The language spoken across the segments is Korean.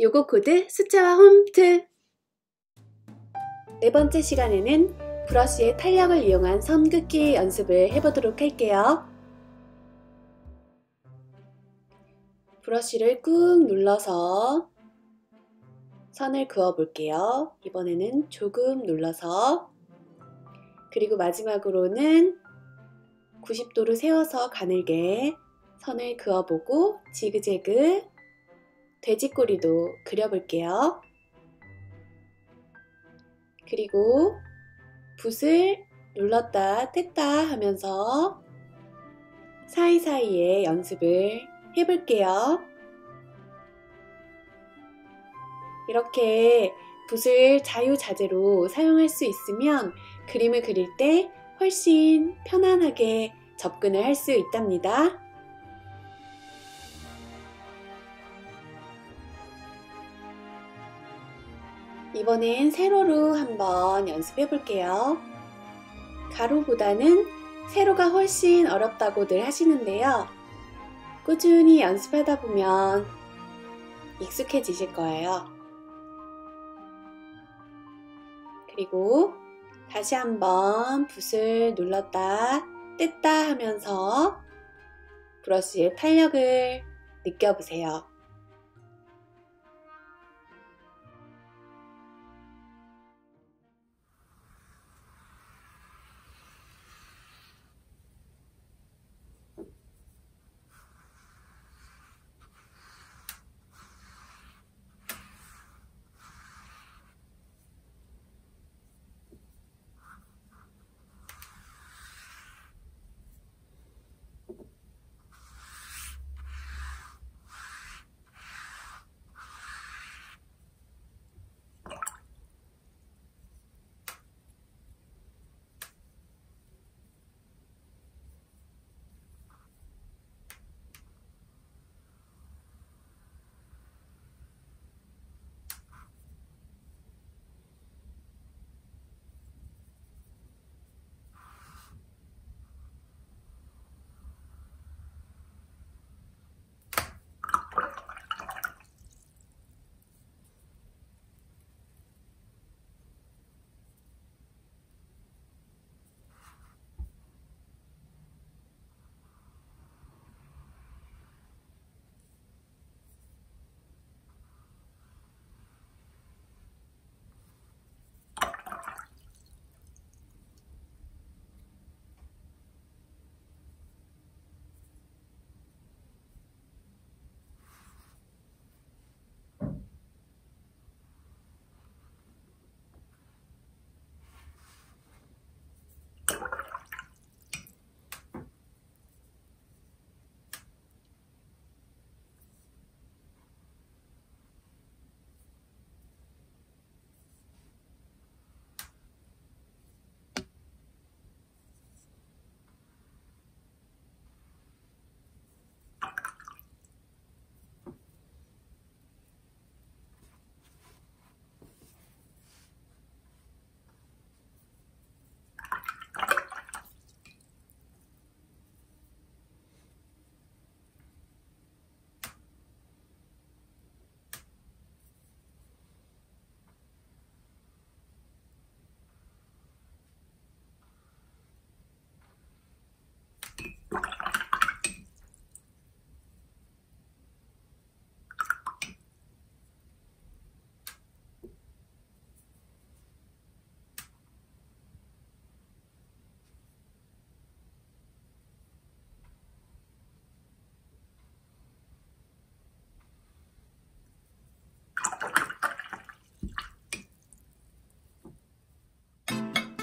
요고코드 숫자와 홈트! 네 번째 시간에는 브러쉬의 탄력을 이용한 선 긋기 연습을 해보도록 할게요. 브러쉬를 꾹 눌러서 선을 그어볼게요. 이번에는 조금 눌러서, 그리고 마지막으로는 90도로 세워서 가늘게 선을 그어보고 지그재그 돼지꼬리도 그려볼게요. 그리고 붓을 눌렀다 뗐다 하면서 사이사이에 연습을 해볼게요. 이렇게 붓을 자유자재로 사용할 수 있으면 그림을 그릴 때 훨씬 편안하게 접근을 할 수 있답니다. 이번엔 세로로 한번 연습해 볼게요. 가로보다는 세로가 훨씬 어렵다고들 하시는데요. 꾸준히 연습하다 보면 익숙해지실 거예요. 그리고 다시 한번 붓을 눌렀다 뗐다 하면서 브러쉬의 탄력을 느껴보세요.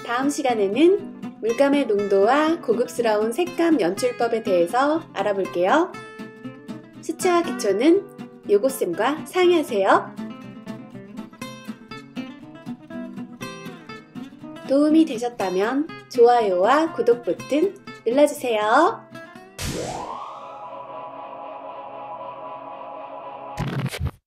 다음 시간에는 물감의 농도와 고급스러운 색감 연출법에 대해서 알아볼게요. 수채화 기초는 요고쌤과 상의하세요. 도움이 되셨다면 좋아요와 구독 버튼 눌러주세요.